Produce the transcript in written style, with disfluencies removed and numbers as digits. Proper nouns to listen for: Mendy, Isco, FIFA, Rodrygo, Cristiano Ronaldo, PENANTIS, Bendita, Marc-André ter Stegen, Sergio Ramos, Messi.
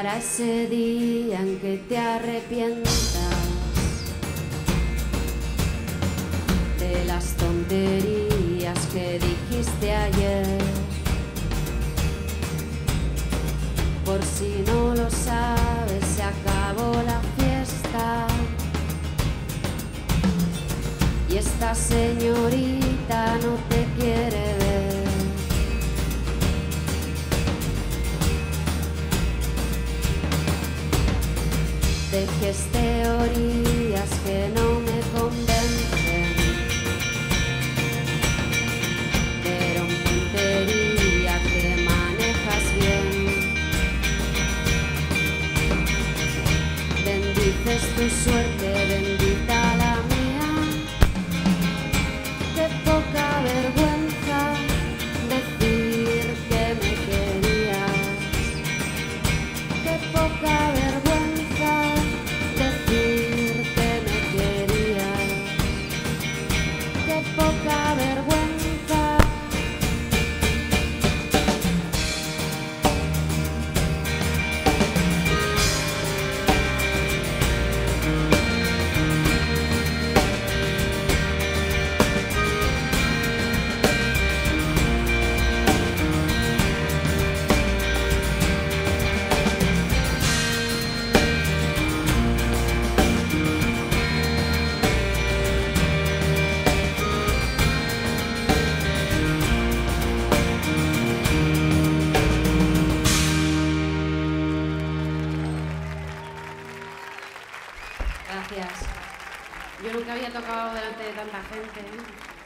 llegará ese día en que te arrepientas de las tonterías que dijiste ayer. Por si no lo sabes, se acabó la fiesta y esta señorita no te quiere ver. De teorías que no me convencen, pero en puntería te manejas bien. Bendices tu suerte, bendita la mía. Qué poca vergüenza decir que me querías. Qué poca vergüenza Gracias. Yo nunca había tocado delante de tanta gente, ¿eh?